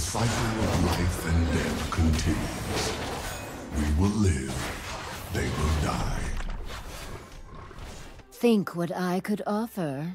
cycle of life and death continues. We will live, they will die. Think what I could offer.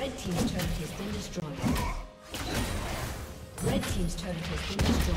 Red team's turret has been destroyed. Red team team's turret has been destroyed.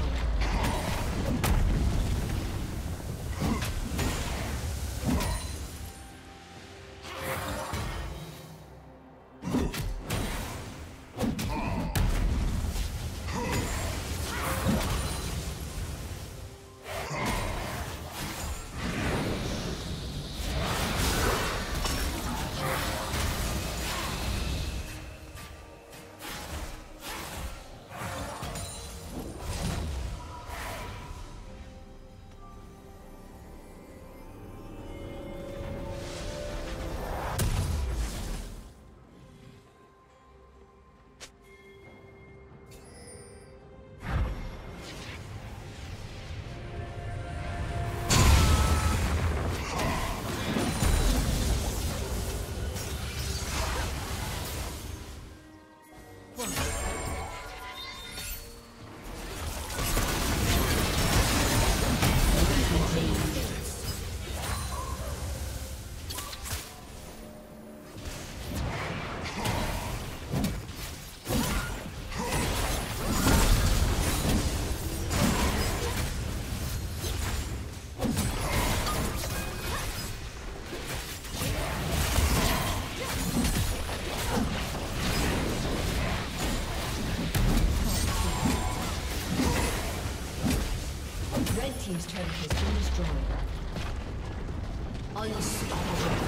Team's turret has been destroyed. Unstoppable.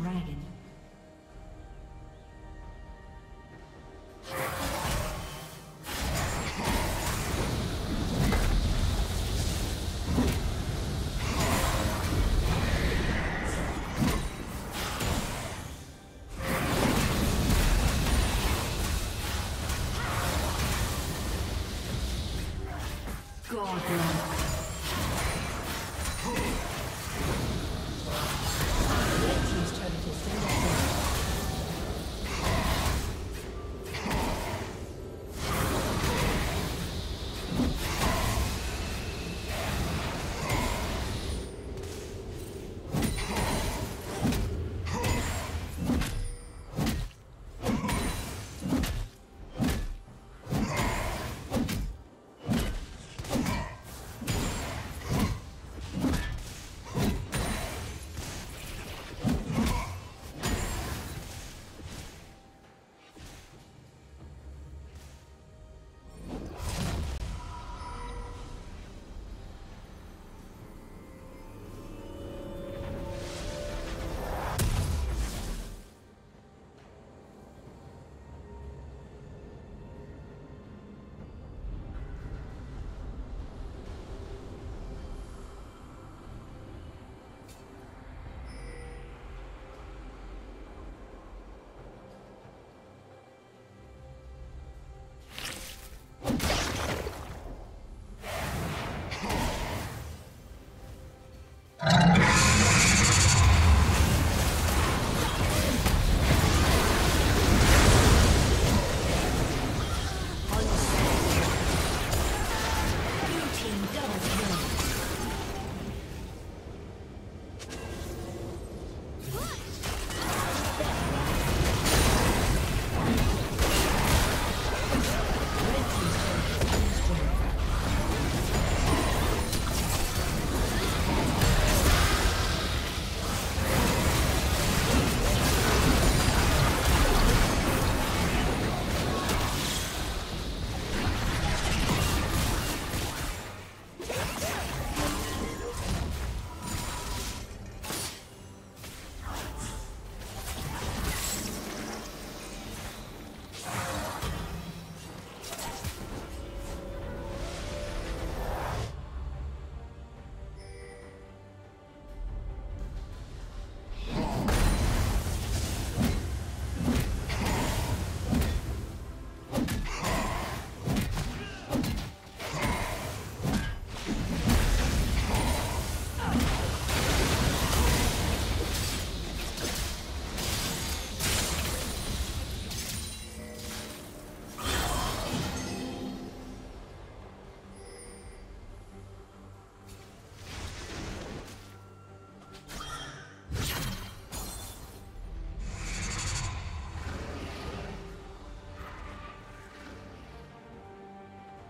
dragon.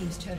team's turret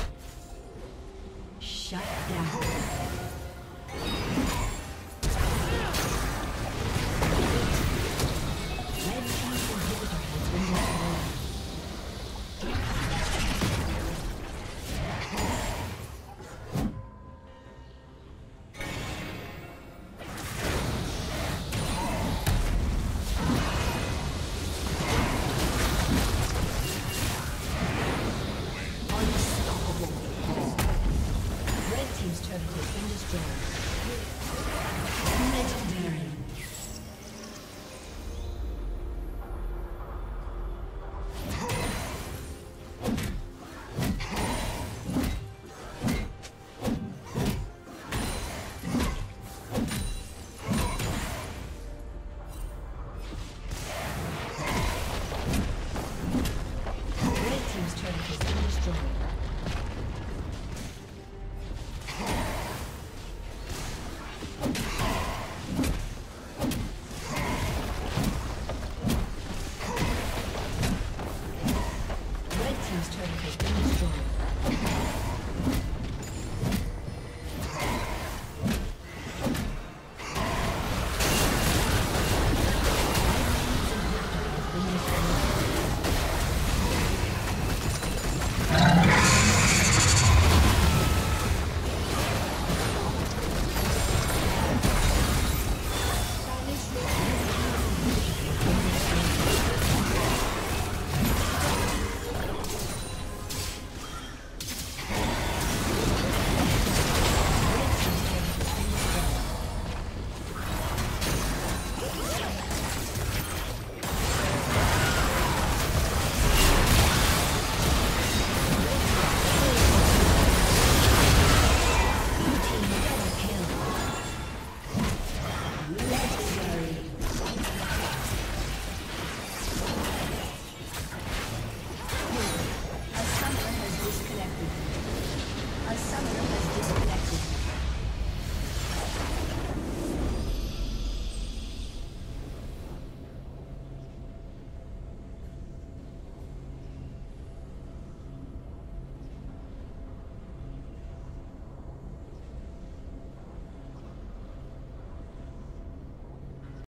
Shut down.